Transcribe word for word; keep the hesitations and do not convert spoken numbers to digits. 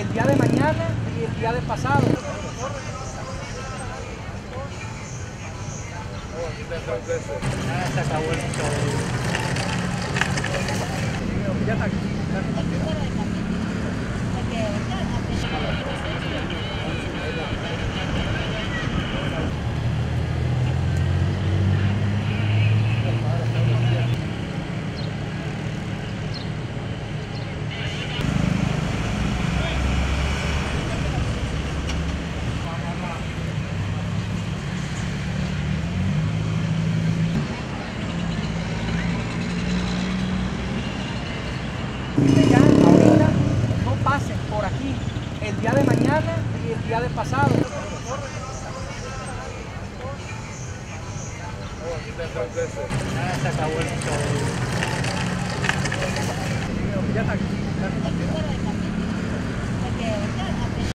el día de mañana y el día de pasado. Ya ahorita no pasen por aquí el día de mañana y el día de pasado. Ya está aquí.